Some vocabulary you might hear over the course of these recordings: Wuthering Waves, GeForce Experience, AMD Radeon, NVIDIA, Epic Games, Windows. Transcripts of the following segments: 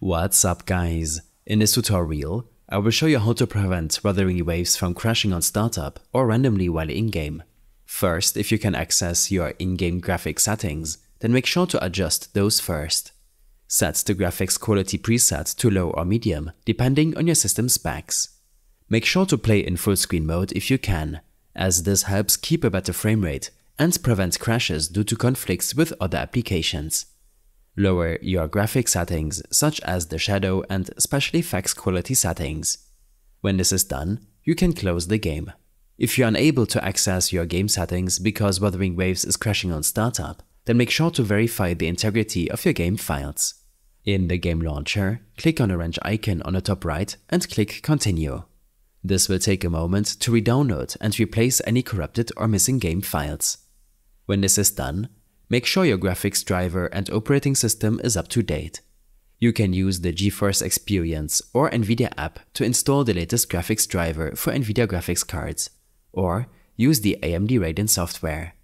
What's up guys? In this tutorial, I will show you how to prevent Wuthering Waves from crashing on startup or randomly while in-game. First, if you can access your in-game graphics settings, then make sure to adjust those first. Set the graphics quality preset to low or medium, depending on your system specs. Make sure to play in full screen mode if you can, as this helps keep a better frame rate and prevent crashes due to conflicts with other applications. Lower your graphic settings such as the shadow and special effects quality settings. When this is done, you can close the game. If you're unable to access your game settings because Wuthering Waves is crashing on startup, then make sure to verify the integrity of your game files. In the game launcher, click on the orange icon on the top right and click Continue. This will take a moment to re-download and replace any corrupted or missing game files. When this is done, make sure your graphics driver and operating system is up to date. You can use the GeForce Experience or NVIDIA app to install the latest graphics driver for NVIDIA graphics cards, or use the AMD Radeon software.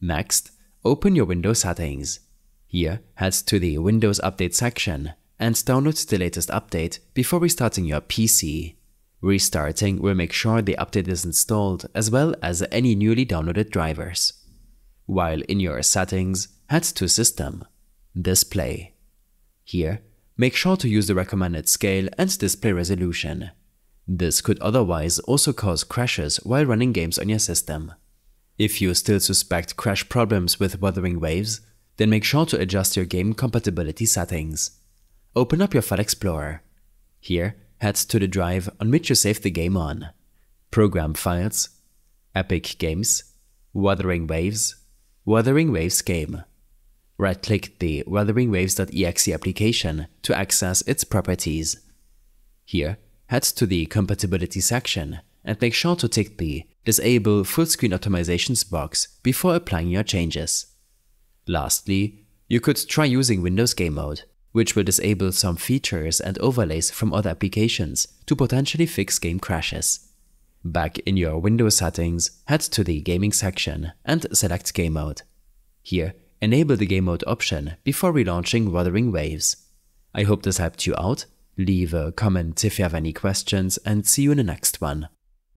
Next, open your Windows settings. Here, head to the Windows Update section and download the latest update before restarting your PC. Restarting will make sure the update is installed as well as any newly downloaded drivers. While in your settings, head to System, Display. Here, make sure to use the recommended scale and display resolution. This could otherwise also cause crashes while running games on your system. If you still suspect crash problems with Wuthering Waves, then make sure to adjust your game compatibility settings. Open up your File Explorer. Here, head to the drive on which you saved the game on. Program Files, Epic Games, Wuthering Waves, Wuthering Waves game. Right-click the WutheringWaves.exe application to access its properties. Here, head to the Compatibility section and make sure to tick the Disable Full Screen Optimizations box before applying your changes. Lastly, you could try using Windows Game Mode, which will disable some features and overlays from other applications to potentially fix game crashes. Back in your Windows settings, head to the Gaming section and select Game Mode. Here, enable the Game Mode option before relaunching Wuthering Waves. I hope this helped you out. Leave a comment if you have any questions and see you in the next one.